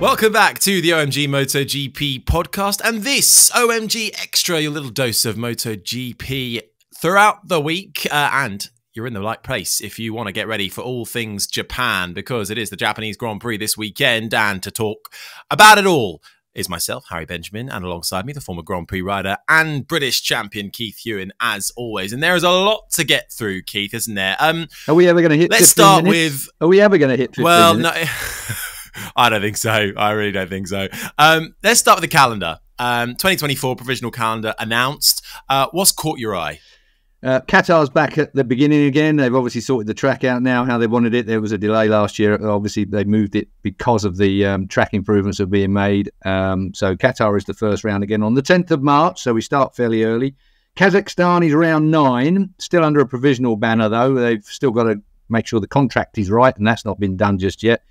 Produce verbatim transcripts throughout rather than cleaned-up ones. Welcome back to the O M G MotoGP podcast and this O M G Extra, your little dose of MotoGP throughout the week. Uh, and you're in the right place if you want to get ready for all things Japan, because it is the Japanese Grand Prix this weekend, and to talk about it all is myself, Harry Benjamin, and alongside me, the former Grand Prix rider and British champion, Keith Huewen, as always. And there is a lot to get through, Keith, isn't there? Um, Are we ever going to hit Let's start minutes? with... Are we ever going to hit fifteen well, minutes? no... I don't think so. I really don't think so. Um, let's start with the calendar. Um, twenty twenty-four provisional calendar announced. Uh, what's caught your eye? Uh, Qatar's back at the beginning again. They've obviously sorted the track out now, how they wanted it. There was a delay last year. Obviously, they moved it because of the um, track improvements that are being made. Um, so Qatar is the first round again on the tenth of March. So we start fairly early. Kazakhstan is round nine. Still under a provisional banner, though. They've still got to make sure the contract is right, and that's not been done just yet.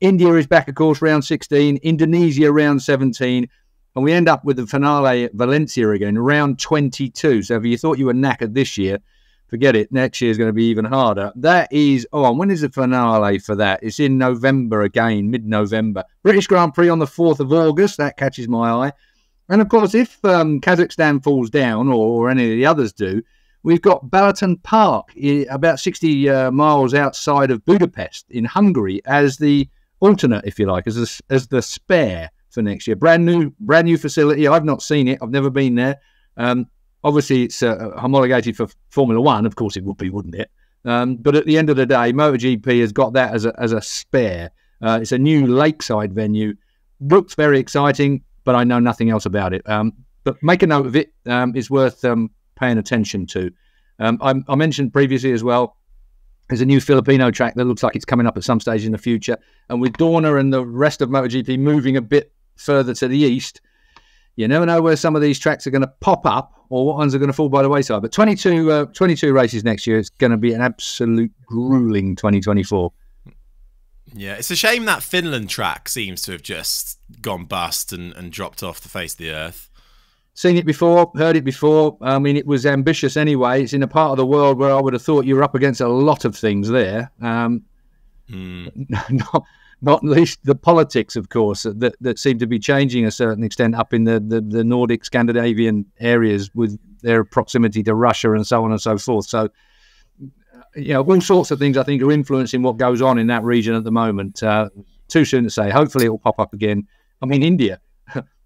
India is back, of course, round sixteen. Indonesia, round seventeen. And we end up with the finale at Valencia again, round twenty-two. So if you thought you were knackered this year, forget it. Next year is going to be even harder. That is... Oh, and when is the finale for that? It's in November again, mid-November. British Grand Prix on the fourth of August. That catches my eye. And, of course, if um, Kazakhstan falls down, or, or any of the others do, we've got Balaton Park, about sixty uh, miles outside of Budapest in Hungary, as the... alternate, if you like, as a, as the spare for next year. Brand new, brand new facility. I've not seen it. I've never been there. Um, obviously, it's uh, homologated for Formula One. Of course, it would be, wouldn't it? Um, but at the end of the day, MotoGP has got that as a as a spare. Uh, it's a new lakeside venue. Looks very exciting, but I know nothing else about it. Um, but make a note of it. Um, it's worth um, paying attention to. Um, I, I mentioned previously as well, there's a new Filipino track that looks like it's coming up at some stage in the future. And with Dorna and the rest of MotoGP moving a bit further to the east, you never know where some of these tracks are going to pop up or what ones are going to fall by the wayside. But twenty-two, uh, twenty-two races next year, it's going to be an absolute grueling twenty twenty-four. Yeah, it's a shame that Finland track seems to have just gone bust and, and dropped off the face of the earth. Seen it before, heard it before. I mean, it was ambitious anyway. It's in a part of the world where I would have thought you were up against a lot of things there. Um, mm. not, not least the politics, of course, that, that seem to be changing a certain extent up in the, the, the Nordic Scandinavian areas with their proximity to Russia and so on and so forth. So, you know, all sorts of things I think are influencing what goes on in that region at the moment. Uh, too soon to say. Hopefully it will pop up again. I mean, India.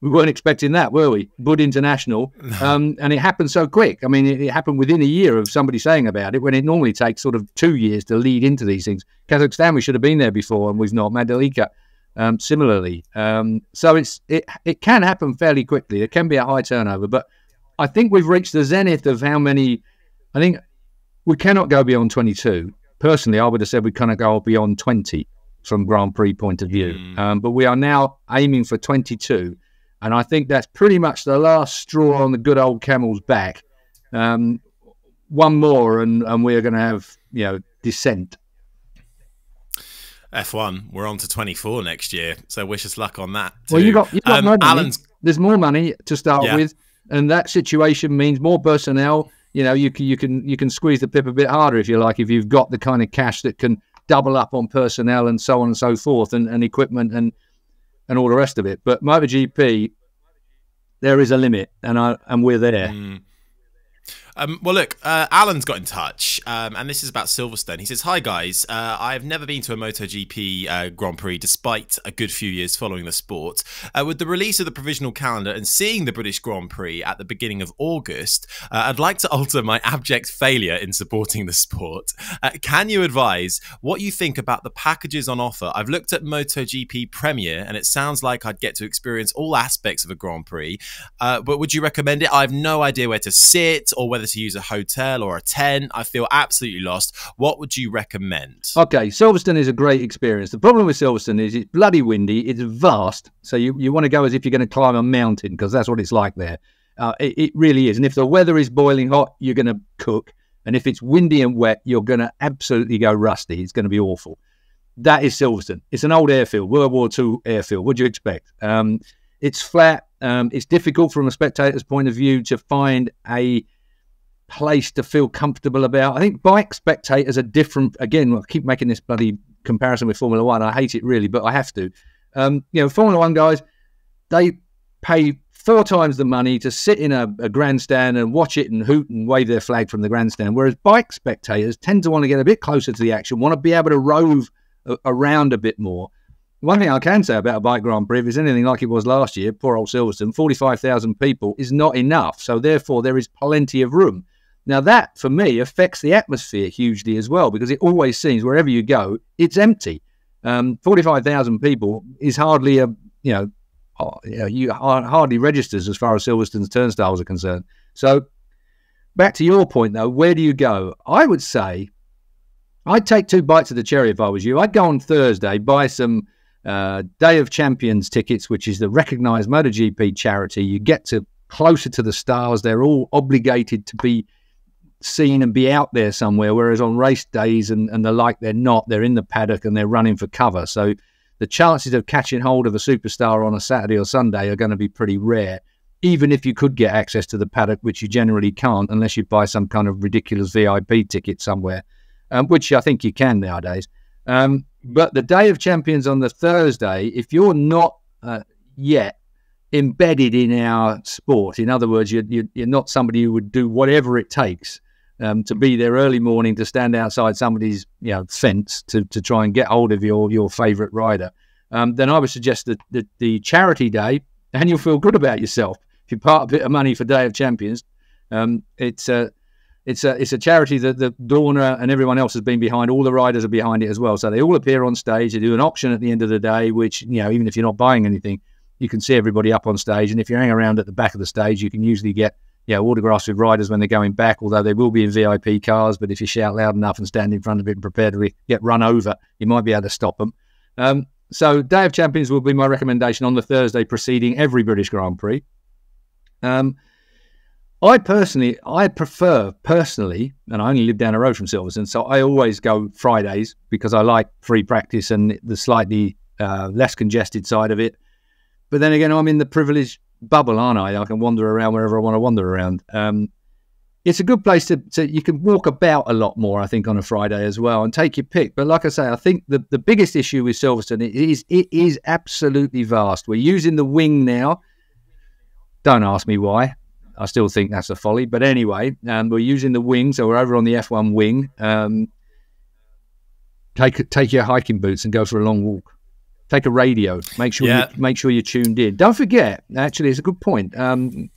We weren't expecting that, were we? Bud International. Um, and it happened so quick. I mean, it, it happened within a year of somebody saying about it, when it normally takes sort of two years to lead into these things. Kazakhstan, we should have been there before, and we've not. Mandalika, um, similarly. Um, so it's it, it can happen fairly quickly. It can be a high turnover. But I think we've reached the zenith of how many... I think we cannot go beyond twenty-two. Personally, I would have said we cannot go beyond twenty from Grand Prix point of view. Mm. Um, but we are now aiming for twenty-two. And I think that's pretty much the last straw on the good old camel's back. Um, one more and, and we're going to have, you know, descent. F one, we're on to twenty-four next year. So wish us luck on that too. Well, you've got, you've got um, money. Alan's... There's more money to start yeah. with. And that situation means more personnel. You know, you can, you can you can squeeze the pip a bit harder, if you like, if you've got the kind of cash that can double up on personnel and so on and so forth, and, and equipment and... and all the rest of it. But MotoGP, there is a limit, and I and we're there. Mm. Um, well, look, uh, Alan's got in touch, um, and this is about Silverstone. He says, "Hi guys, uh, I have never been to a MotoGP uh, Grand Prix, despite a good few years following the sport. Uh, with the release of the provisional calendar and seeing the British Grand Prix at the beginning of August, uh, I'd like to alter my abject failure in supporting the sport. Uh, can you advise what you think about the packages on offer? I've looked at MotoGP Premier, and it sounds like I'd get to experience all aspects of a Grand Prix. Uh, but would you recommend it? I have no idea where to sit or whether to use a hotel or a tent. I feel absolutely lost. What would you recommend?" Okay, Silverstone is a great experience. The problem with Silverstone is it's bloody windy, it's vast, so you, you want to go as if you're going to climb a mountain, because that's what it's like there. Uh, it, it really is. And if the weather is boiling hot, you're going to cook. And if it's windy and wet, you're going to absolutely go rusty. It's going to be awful. That is Silverstone. It's an old airfield, World War Two airfield. What do you expect? Um, it's flat. Um, it's difficult from a spectator's point of view to find a place to feel comfortable about. I think bike spectators are different. Again, I keep making this bloody comparison with Formula One. I hate it really, but I have to. Um, you know, Formula One guys, they pay four times the money to sit in a, a grandstand and watch it and hoot and wave their flag from the grandstand, whereas bike spectators tend to want to get a bit closer to the action, want to be able to rove around a bit more. One thing I can say about a bike Grand Prix, if it's anything like it was last year, poor old Silverstone, forty-five thousand people is not enough. So therefore, there is plenty of room. Now that, for me, affects the atmosphere hugely as well, because it always seems, wherever you go, it's empty. Um, forty-five thousand people is hardly a, you know, you hardly registers as far as Silverstone's turnstiles are concerned. So back to your point, though, where do you go? I would say I'd take two bites of the cherry if I was you. I'd go on Thursday, buy some... Uh, Day of Champions tickets, which is the recognised MotoGP charity. You get to closer to the stars. They're all obligated to be seen and be out there somewhere, whereas on race days and, and the like, they're not. They're in the paddock and they're running for cover. So the chances of catching hold of a superstar on a Saturday or Sunday are going to be pretty rare, even if you could get access to the paddock, which you generally can't unless you buy some kind of ridiculous V I P ticket somewhere, um, which I think you can nowadays. Um, but the Day of Champions on the Thursday, if you're not uh, yet embedded in our sport, in other words, you're, you're not somebody who would do whatever it takes um, to be there early morning, to stand outside somebody's you know, fence to, to try and get hold of your, your favourite rider, um, then I would suggest that the, the charity day, and you'll feel good about yourself. If you part a bit of money for Day of Champions, um, it's... Uh, It's a, it's a charity that, that Dorna and everyone else has been behind. All the riders are behind it as well. So they all appear on stage. They do an auction at the end of the day, which, you know, even if you're not buying anything, you can see everybody up on stage. And if you hang around at the back of the stage, you can usually get, you know, autographs with riders when they're going back, although they will be in V I P cars. But if you shout loud enough and stand in front of it and prepare to get run over, you might be able to stop them. Um, so Day of Champions will be my recommendation on the Thursday preceding every British Grand Prix. Um I personally, I prefer personally, and I only live down the road from Silverstone, so I always go Fridays because I like free practice and the slightly uh, less congested side of it. But then again, I'm in the privileged bubble, aren't I? I can wander around wherever I want to wander around. Um, it's a good place to, to, you can walk about a lot more, I think, on a Friday as well and take your pick. But like I say, I think the, the biggest issue with Silverstone is it is absolutely vast. We're using the wing now. Don't ask me why. I still think that's a folly. But anyway, um, we're using the wing, so we're over on the F one wing. Um, take take your hiking boots and go for a long walk. Take a radio. Make sure yeah. you, make sure you're tuned in. Don't forget, actually, it's a good point. Um,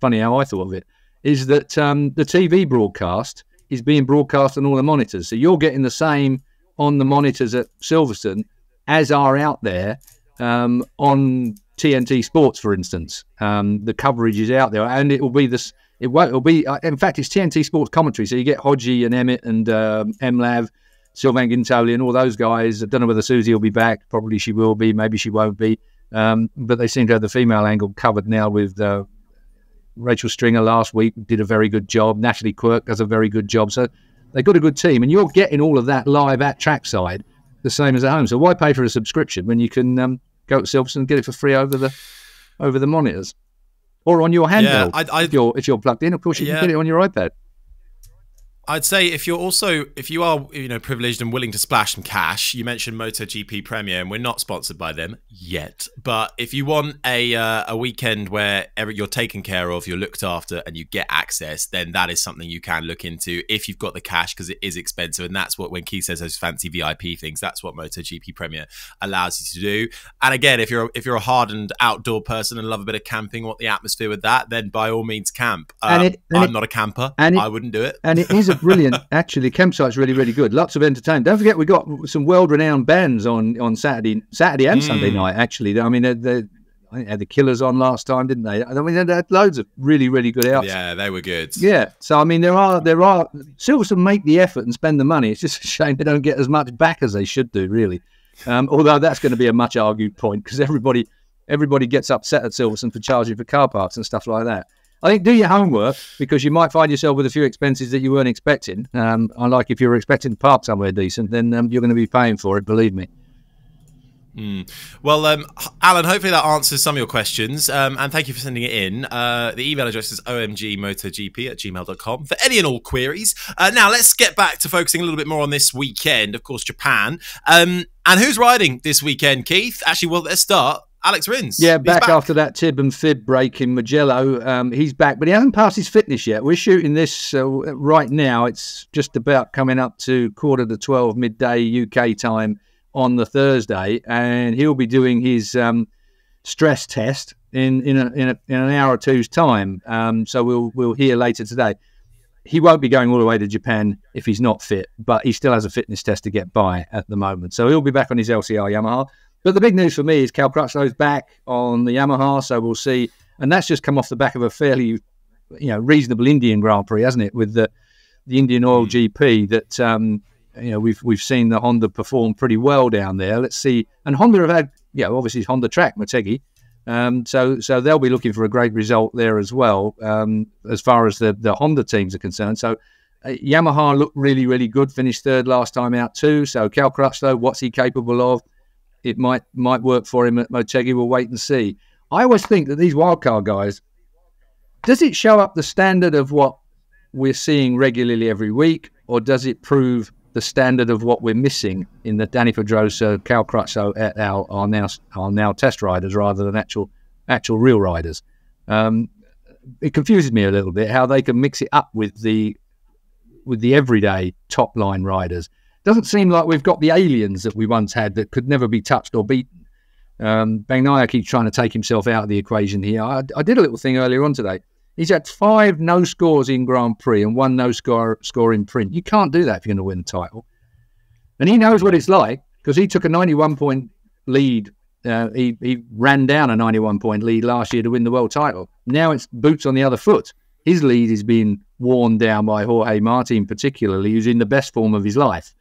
funny how I thought of it, is that um, the T V broadcast is being broadcast on all the monitors. So you're getting the same on the monitors at Silverstone as are out there um, on T N T Sports, for instance. Um, the coverage is out there, and it will be this. It won't. It'll be. Uh, in fact, it's T N T Sports commentary. So you get Hodgie and Emmett and um, M Lav, Sylvain Gintoli, and all those guys. I don't know whether Susie will be back. Probably she will be. Maybe she won't be. Um, but they seem to have the female angle covered now. With uh, Rachel Stringer last week did a very good job. Natalie Quirk does a very good job. So they've got a good team, and you're getting all of that live at trackside, the same as at home. So why pay for a subscription when you can? Um, Go to Silverstone and get it for free over the over the monitors or on your handheld. Yeah, if you're if you're plugged in, of course you yeah. can get it on your iPad. I'd say if you're also if you are you know privileged and willing to splash some cash. You mentioned MotoGP Premier, and we're not sponsored by them yet. But if you want a uh, a weekend where every, you're taken care of, you're looked after, and you get access, then that is something you can look into if you've got the cash, because it is expensive. And that's what when Keith says those fancy V I P things, that's what MotoGP Premier allows you to do. And again, if you're if you're a hardened outdoor person and love a bit of camping, want the atmosphere with that, then by all means camp. Um, and it, and I'm it, not a camper, and it, I wouldn't do it. And it is. Brilliant, actually. Campsite's really, really good. Lots of entertainment. Don't forget, we got some world-renowned bands on on Saturday, Saturday and mm. Sunday night. Actually, I mean, they, they, they had the Killers on last time, didn't they? I mean, they had loads of really, really good outfits. Yeah, they were good. Yeah. So, I mean, there are there are Silverstone make the effort and spend the money. It's just a shame they don't get as much back as they should do, really. Um, although that's going to be a much argued point because everybody everybody gets upset at Silverstone for charging for car parks and stuff like that. I think do your homework because you might find yourself with a few expenses that you weren't expecting. Um, unlike if you were expecting to park somewhere decent, then um, you're going to be paying for it, believe me. Mm. Well, um, Alan, hopefully that answers some of your questions, um, and thank you for sending it in. Uh, the email address is omgmotogp at gmail dot com for any and all queries. Uh, now, let's get back to focusing a little bit more on this weekend, of course, Japan. Um, and who's riding this weekend, Keith? Actually, well, let's start. Alex Rins. Yeah, back, back after that tib and fib break in Mugello. Um, he's back, but he hasn't passed his fitness yet. We're shooting this uh, right now. It's just about coming up to quarter to twelve midday U K time on the Thursday, and he'll be doing his um, stress test in in, a, in, a, in an hour or two's time. Um, so we'll we'll hear later today. He won't be going all the way to Japan if he's not fit, but he still has a fitness test to get by at the moment. So he'll be back on his L C R Yamaha. But the big news for me is Cal Crutchlow's back on the Yamaha, so we'll see. And that's just come off the back of a fairly, you know, reasonable Indian Grand Prix, hasn't it? With the the Indian Oil G P, that um, you know we've we've seen the Honda perform pretty well down there. Let's see. And Honda have had, yeah, obviously Honda track Motegi, um, so so they'll be looking for a great result there as well, um, as far as the the Honda teams are concerned. So uh, Yamaha looked really really good, finished third last time out too. So Cal Crutchlow, what's he capable of? It might might work for him at Motegi. We'll wait and see. I always think that these wildcard guys, does it show up the standard of what we're seeing regularly every week, or does it prove the standard of what we're missing in the Danny Pedrosa, Cal Crutchlow et al. are now are now test riders rather than actual actual real riders? Um, it confuses me a little bit how they can mix it up with the with the everyday top line riders. Doesn't seem like we've got the aliens that we once had that could never be touched or beaten. Um, Bagnaia keeps trying to take himself out of the equation here. I, I did a little thing earlier on today. He's had five no scores in Grand Prix and one no score, score in print. You can't do that if you're going to win the title. And he knows what it's like because he took a ninety-one point lead. Uh, he, he ran down a ninety-one point lead last year to win the world title. Now it's boots on the other foot. His lead is being worn down by Jorge Martin, particularly, who's in the best form of his life.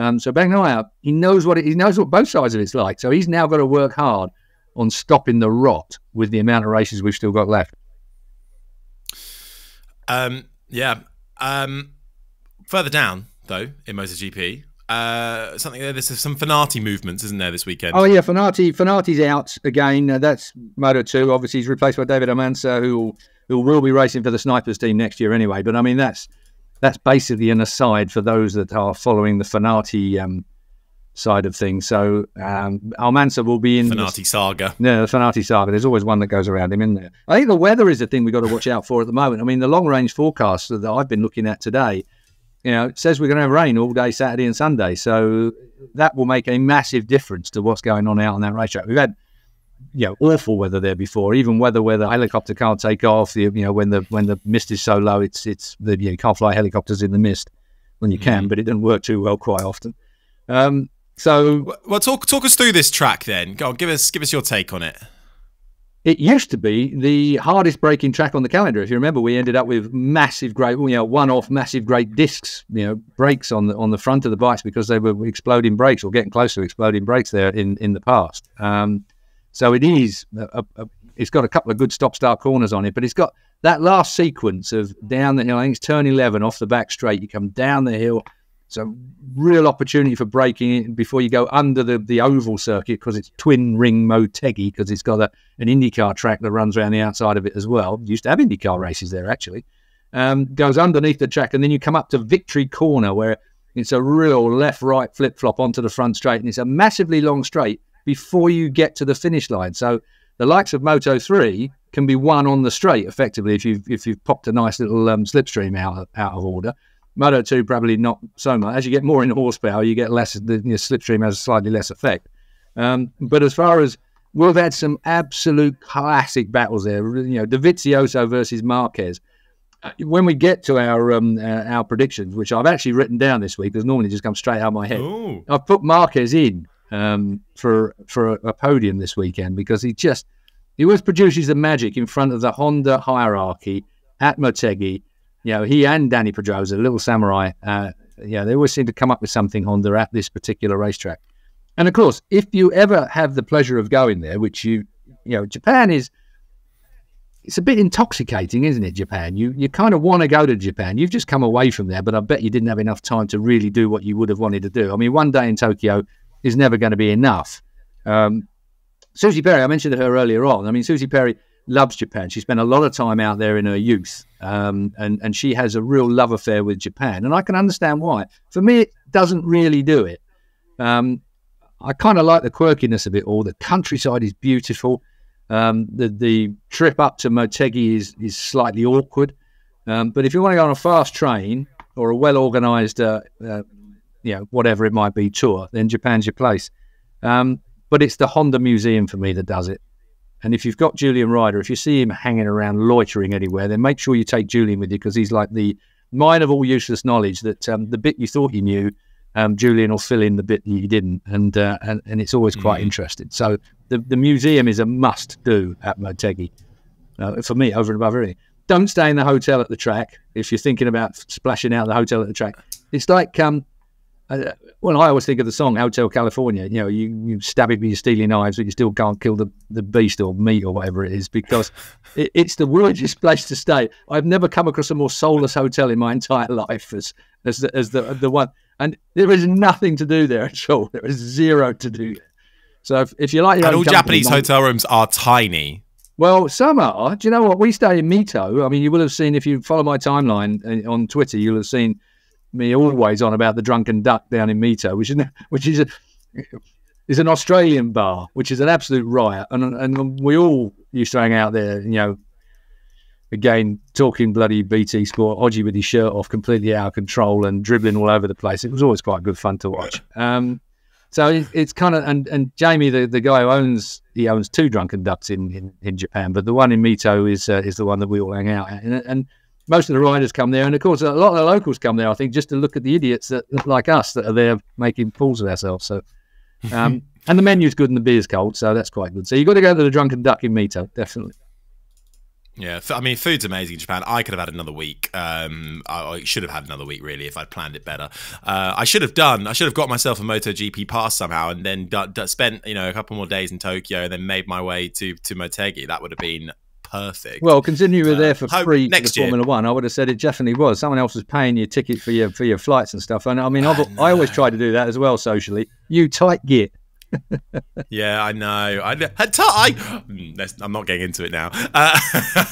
Um, so Bagnaia, he knows what it, he knows what both sides of it's like. So he's now got to work hard on stopping the rot with the amount of races we've still got left. Um, yeah. Um, further down though in MotoGP, uh, something there. There's some Fenati movements, isn't there, this weekend? Oh yeah, Fenati. Fenati's out again. Uh, that's Moto two. Obviously, he's replaced by David Amansa, who who will be racing for the Snipers team next year anyway. But I mean, that's. That's basically an aside for those that are following the Fenati um, side of things. So um, Almansa will be in... Fenati this, saga. No, the Fenati saga. There's always one that goes around him, isn't there? I think the weather is the thing we've got to watch out for at the moment. I mean, the long-range forecast that I've been looking at today, you know, it says we're going to have rain all day Saturday and Sunday. So that will make a massive difference to what's going on out on that racetrack. We've had, you know, awful weather there before, even weather where the helicopter can't take off, you know, when the when the mist is so low, it's it's the, you know, you can't fly helicopters in the mist when you can, mm-hmm. but it doesn't work too well quite often. Um, so well, talk talk us through this track then. Go on, give us give us your take on it. It used to be the hardest braking track on the calendar. If you remember, we ended up with massive great, you know, one-off massive great discs, you know, brakes on the on the front of the bikes because they were exploding brakes or getting close to exploding brakes there in in the past. Um, So it is, a, a, a, it's got a couple of good stop-start corners on it, but it's got that last sequence of down the hill. I think it's turn eleven off the back straight. You come down the hill. It's a real opportunity for braking before you go under the, the oval circuit because it's twin-ring Motegi because it's got a, an IndyCar track that runs around the outside of it as well. Used to have IndyCar races there, actually. Um, goes underneath the track, and then you come up to Victory Corner where it's a real left-right flip-flop onto the front straight, and it's a massively long straight before you get to the finish line. So the likes of Moto three can be won on the straight, effectively, if you've, if you've popped a nice little um, slipstream out, out of order. Moto two, probably not so much. As you get more in horsepower, you get less, the you know, slipstream has a slightly less effect. Um, but as far as, we've had some absolute classic battles there. You know, Dovizioso versus Marquez. When we get to our um, uh, our predictions, which I've actually written down this week, because normally it just comes straight out of my head. Ooh. I've put Marquez in. Um, for for a podium this weekend because he just he always produces the magic in front of the Honda hierarchy at Motegi. You know, he and Danny Pedrosa, little samurai. Uh, yeah, they always seem to come up with something Honda at this particular racetrack. And of course, if you ever have the pleasure of going there, which you you know, Japan is it's a bit intoxicating, isn't it? Japan, you you kind of want to go to Japan. You've just come away from there, but I bet you didn't have enough time to really do what you would have wanted to do. I mean, one day in Tokyo is never going to be enough Um, Susie Perry, I mentioned her earlier on. I mean, Susie Perry loves Japan. She spent a lot of time out there in her youth, um, and, and she has a real love affair with Japan. And I can understand why. For me, it doesn't really do it. Um, I kind of like the quirkiness of it all. The countryside is beautiful. Um, the, the trip up to Motegi is, is slightly awkward. Um, but if you want to go on a fast train or a well-organized, uh, uh, you know, whatever it might be, tour, then Japan's your place. Um, but it's the Honda Museum for me that does it. And if you've got Julian Ryder, if you see him hanging around loitering anywhere, then make sure you take Julian with you, because he's like the mine of all useless knowledge that um, the bit you thought you knew, um, Julian will fill in the bit you didn't. And uh, and, and it's always quite mm-hmm. interesting. So the, the museum is a must-do at Motegi, uh, for me, over and above everything. Don't stay in the hotel at the track if you're thinking about splashing out the hotel at the track. It's like, um, uh, well, I always think of the song Hotel California. You know, you, you stab it with your steely knives, but you still can't kill the, the beast or meat or whatever it is, because it, it's the weirdest place to stay. I've never come across a more soulless hotel in my entire life as, as, the, as the, the one. And there is nothing to do there at all. There is zero to do there. So if, if you like your and own all company, Japanese like, hotel rooms are tiny. Well, some are. Do you know what? We stay in Mito. I mean, you will have seen, if you follow my timeline on Twitter, you'll have seen me always on about the Drunken Duck down in Mito, which is which is, a, is an Australian bar, which is an absolute riot. And and we all used to hang out there, you know, again, talking bloody B T Sport, Odgie with his shirt off, completely out of control and dribbling all over the place. It was always quite good fun to watch. Um So it's kind of, and, and Jamie, the, the guy who owns, he owns two Drunken Ducks in, in, in Japan, but the one in Mito is uh, is the one that we all hang out at. And, and most of the riders come there. And of course, a lot of the locals come there, I think, just to look at the idiots that like us that are there making fools of ourselves. So, um, and the menu's good and the beer's cold, so that's quite good. So you've got to go to the Drunken Duck in Mito, definitely. Yeah, I mean, food's amazing in Japan. I could have had another week. Um, I, I should have had another week, really, if I'd planned it better. Uh, I should have done. I should have got myself a MotoGP pass somehow, and then d d spent, you know, a couple more days in Tokyo, and then made my way to to Motegi. That would have been perfect. Well, considering you were there for free uh, next to the Formula One, I would have said it definitely was. Someone else was paying your ticket for your for your flights and stuff. And I mean, I've, I, I always try to do that as well socially. You tight git. Yeah, I know. I, I, I I'm not getting into it now. Uh,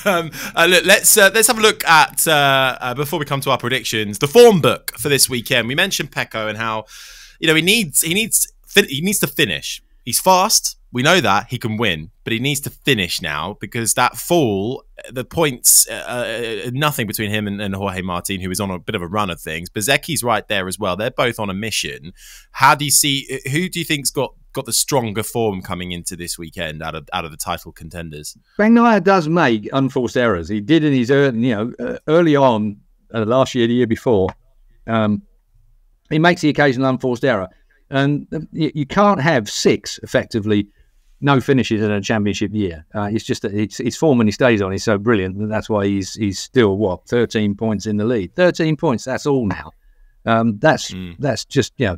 um, uh, look, let's uh, let's have a look at uh, uh, before we come to our predictions, the form book for this weekend. We mentioned Pecco and how, you know, he needs he needs he needs to finish. He's fast. We know that he can win, but he needs to finish now, because that fall, the points, uh, nothing between him and, and Jorge Martin, who is on a bit of a run of things. Bezecchi's right there as well. They're both on a mission. How do you see, who do you think's got got the stronger form coming into this weekend out of out of the title contenders? Bagnaia does make unforced errors. He did in his early, you know, early on uh, last year, the year before. Um, he makes the occasional unforced error, and you can't have six effectively no finishes in a championship year. Uh, it's just that it's, it's form when he stays on is so brilliant that that's why he's he's still what thirteen points in the lead. Thirteen points. That's all now. Um, that's mm. that's just, you know,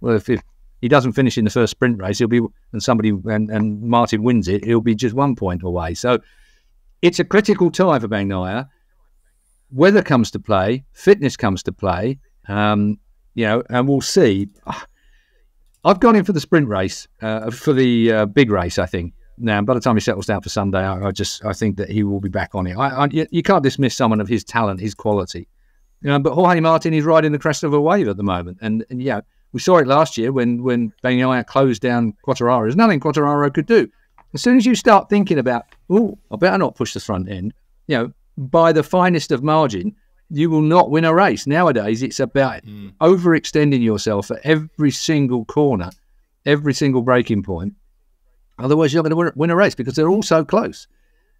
well, if, if he doesn't finish in the first sprint race, he'll be and somebody and, and Martin wins it, he'll be just one point away. So it's a critical tie for Bagnaia. Weather comes to play, fitness comes to play. Um, you know, and we'll see. I've gone in for the sprint race, uh, for the uh, big race, I think. Now, by the time he settles down for Sunday, I, I just I think that he will be back on it. I, I, you can't dismiss someone of his talent, his quality. You know, but Jorge Martin is riding the crest of a wave at the moment. And, and yeah, we saw it last year when, when Bagnaia closed down Quattararo. There's nothing Quattararo could do. As soon as you start thinking about, oh, I better not push the front end, you know, by the finest of margin, you will not win a race. Nowadays, it's about mm. overextending yourself at every single corner, every single breaking point. Otherwise, you're going to win a race because they're all so close.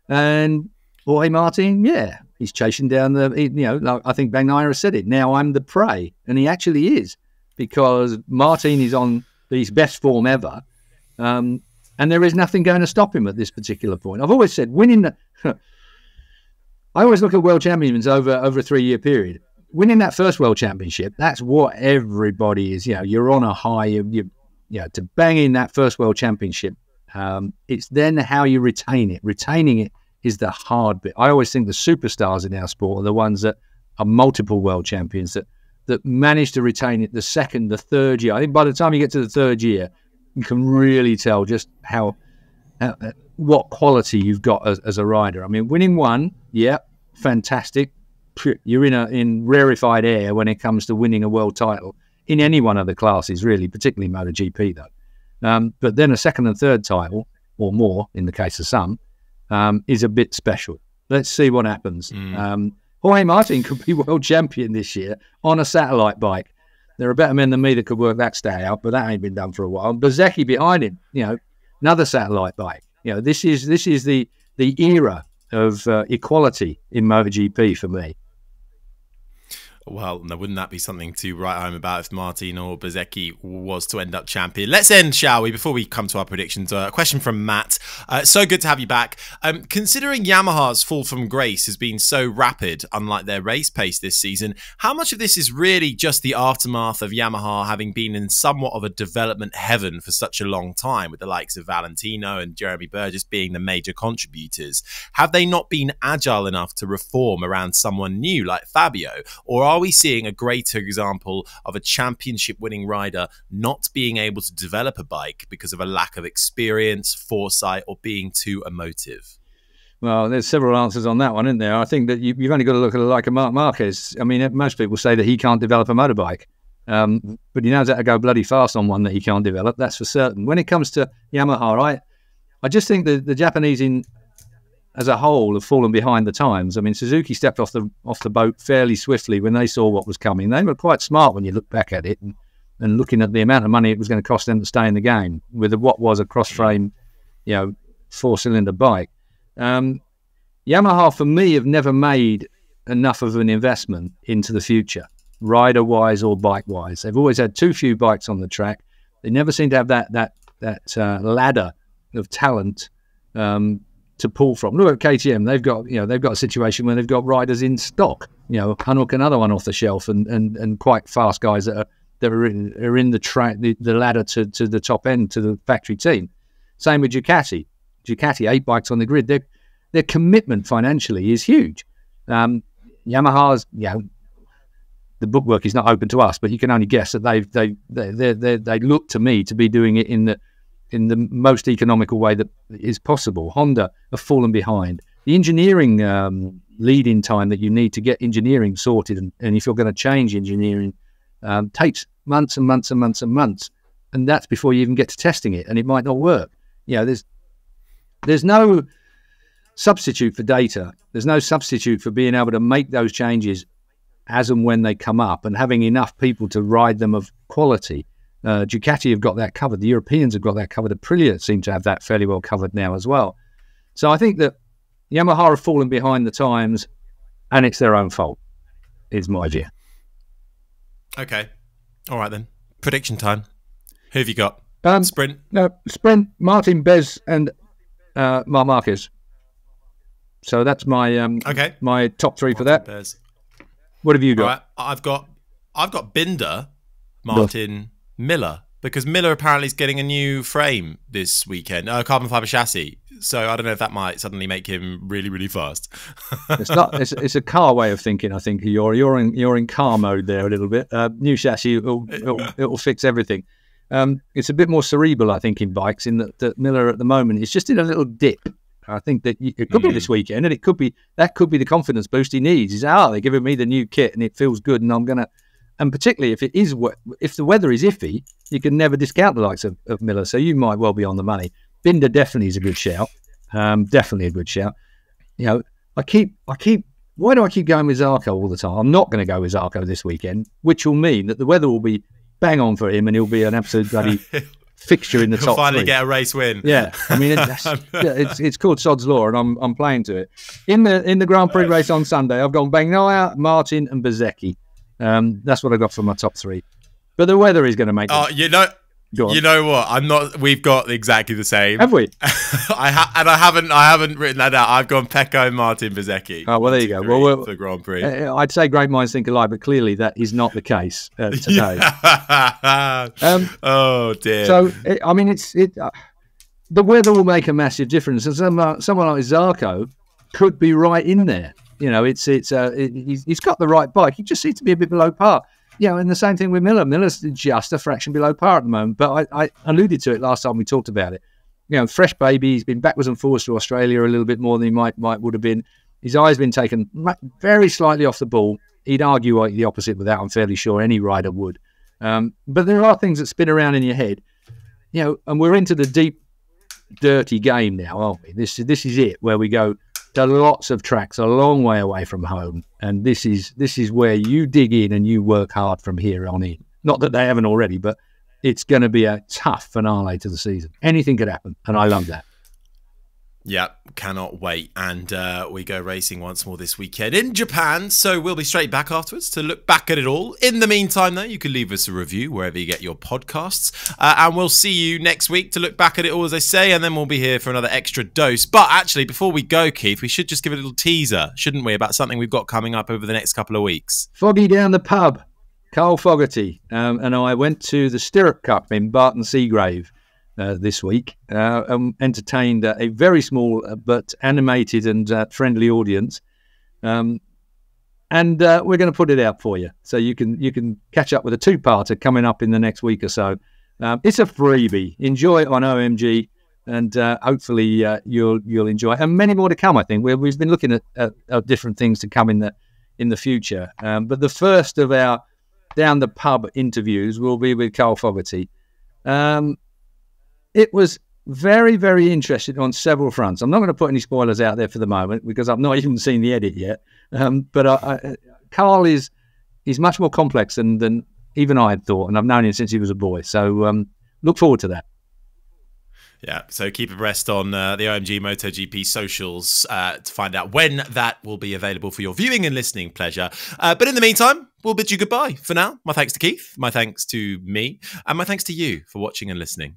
And Jorge Martin, yeah, he's chasing down the, you know, like I think Bagnaia said it, now I'm the prey. And he actually is, because Martin is on his best form ever. Um, and there is nothing going to stop him at this particular point. I've always said winning the... I always look at world champions over, over a three-year period. Winning that first world championship, that's what everybody is. You know, you're on a high. You, you, you know, to bang in that first world championship, um, it's then how you retain it. Retaining it is the hard bit. I always think the superstars in our sport are the ones that are multiple world champions that, that manage to retain it the second, the third year. I think by the time you get to the third year, you can really tell just how, how what quality you've got as, as a rider. I mean, winning one, yeah, fantastic. You're in a in rarefied air when it comes to winning a world title in any one of the classes, really, particularly MotoGP though. Um, but then a second and third title, or more in the case of some, um, is a bit special. Let's see what happens. Mm. Um, Jorge Martin could be world champion this year on a satellite bike. There are better men than me that could work that stat out, but that ain't been done for a while. Bezecchi behind him, you know, another satellite bike. You know, this is this is the the era of uh, equality in MotoGP for me. Well, now, wouldn't that be something to write home about if Martin or Bezecchi was to end up champion? Let's end, shall we, before we come to our predictions. Uh, a question from Matt. Uh, so good to have you back. Um, considering Yamaha's fall from grace has been so rapid, unlike their race pace this season, how much of this is really just the aftermath of Yamaha having been in somewhat of a development heaven for such a long time, with the likes of Valentino and Jeremy Burgess being the major contributors? Have they not been agile enough to reform around someone new like Fabio? Or are Are we seeing a greater example of a championship winning rider not being able to develop a bike because of a lack of experience, foresight, or being too emotive? Well, there's several answers on that one, isn't there? I think that you, you've only got to look at it like a Marc Marquez. I mean, most people say that he can't develop a motorbike, um, but he knows how to go bloody fast on one that he can't develop. That's for certain. When it comes to Yamaha, I, I just think that the Japanese in as a whole have fallen behind the times. I mean, Suzuki stepped off the off the boat fairly swiftly when they saw what was coming. They were quite smart when you look back at it, and, and looking at the amount of money it was going to cost them to stay in the game with what was a cross-frame, you know, four-cylinder bike. Um, Yamaha, for me, have never made enough of an investment into the future, rider-wise or bike-wise. They've always had too few bikes on the track. They never seem to have that that that uh, ladder of talent Um, to pull from. Look at K T M. They've got, you know, they've got a situation where they've got riders in stock, you know, unhook another one off the shelf, and and and quite fast guys that are that are in, are in the track, the, the ladder to to the top end, to the factory team. Same with Ducati. Ducati, eight bikes on the grid. Their their commitment financially is huge. Um, Yamaha's, you know, the bookwork is not open to us, but you can only guess that they've they they they they look to me to be doing it in the in the most economical way that is possible. Honda have fallen behind. The engineering um, lead-in time that you need to get engineering sorted, and, and if you're going to change engineering, um, takes months and months and months and months, and that's before you even get to testing it, and it might not work. You know, there's there's no substitute for data. There's no substitute for being able to make those changes as and when they come up and having enough people to ride them of quality. Uh, Ducati have got that covered. The Europeans have got that covered. Aprilia seem to have that fairly well covered now as well. So I think that Yamaha have fallen behind the times, and it's their own fault, is my view. Okay. All right, then. Prediction time. Who have you got? Um, Sprint? No, Sprint, Martin, Bez, and uh, Marc Marquez. So that's my um, okay. my top three Martin, for that. Bez. What have you got? Right. I've got I've got Binder, Martin... No. Miller, because Miller apparently is getting a new frame this weekend, a carbon fiber chassis. So I don't know if that might suddenly make him really, really fast. It's not. It's, it's a car way of thinking. I think you're you're in you're in car mode there a little bit. Uh, new chassis, it'll, it'll, it'll fix everything. Um, it's a bit more cerebral, I think, in bikes. In that, that Miller at the moment is just in a little dip. I think that you, it could mm. be this weekend, and it could be that could be the confidence boost he needs. He's ah, oh, they're giving me the new kit, and it feels good, and I'm gonna. And particularly if it is, if the weather is iffy, you can never discount the likes of, of Miller. So you might well be on the money. Binder definitely is a good shout. Um, definitely a good shout. You know, I keep, I keep. Why do I keep going with Zarco all the time? I'm not going to go with Zarco this weekend, which will mean that the weather will be bang on for him, and he'll be an absolute bloody fixture in the top. He'll finally three. Get a race win. Yeah, I mean, it's, it's it's called Sod's Law, and I'm I'm playing to it. In the in the Grand Prix race on Sunday, I've gone Bagnaia, Martin, and Bezecchi. Um, that's what I got for my top three, but the weather is going to make. Oh, it. you know, you know what? I'm not. We've got exactly the same. Have we? I ha and I haven't. I haven't written that out. I've gone Pecco, Martin, Bezecchi. Oh well, there you go. Well, we're, for Grand Prix, uh, I'd say great minds think alike, but clearly that is not the case uh, today. Yeah. um, oh dear. So it, I mean, it's it. Uh, the weather will make a massive difference, and some, uh, someone like Zarco could be right in there. You know, it's it's uh, it, he's, he's got the right bike. He just seems to be a bit below par. you know, and the same thing with Miller. Miller's just a fraction below par at the moment, but I, I alluded to it last time we talked about it. You know, fresh baby, he's been backwards and forwards to Australia a little bit more than he might might would have been. His eye's been taken very slightly off the ball. He'd argue the opposite with that, I'm fairly sure any rider would. Um, but there are things that spin around in your head, you know, and we're into the deep, dirty game now, aren't we? This, this is it, where we go to lots of tracks a long way away from home. And this is, this is where you dig in and you work hard from here on in. Not that they haven't already, but it's going to be a tough finale to the season. Anything could happen, and I love that. Yeah, cannot wait. And uh, we go racing once more this weekend in Japan. So we'll be straight back afterwards to look back at it all. In the meantime, though, you can leave us a review wherever you get your podcasts. Uh, and we'll see you next week to look back at it all, as I say. And then we'll be here for another extra dose. But actually, before we go, Keith, we should just give a little teaser, shouldn't we, about something we've got coming up over the next couple of weeks. Foggy down the pub, Carl Fogarty. Um, and I went to the Stirrup Cup in Barton Seagrave. Uh, this week, uh, um, entertained uh, a very small uh, but animated and uh, friendly audience, um, and uh, we're going to put it out for you, so you can you can catch up with a two-parter coming up in the next week or so. Um, it's a freebie. Enjoy it on O M G, and uh, hopefully uh, you'll you'll enjoy it. And many more to come. I think we're, we've been looking at, at, at different things to come in the in the future. Um, but the first of our down the pub interviews will be with Carl Fogarty. Um, It was very, very interesting on several fronts. I'm not going to put any spoilers out there for the moment because I've not even seen the edit yet. Um, but I, I, Carl is he's much more complex than, than even I had thought, and I've known him since he was a boy. So um, look forward to that. Yeah, so keep abreast on uh, the O M G MotoGP socials uh, to find out when that will be available for your viewing and listening pleasure. Uh, but in the meantime, we'll bid you goodbye for now. My thanks to Keith, my thanks to me, and my thanks to you for watching and listening.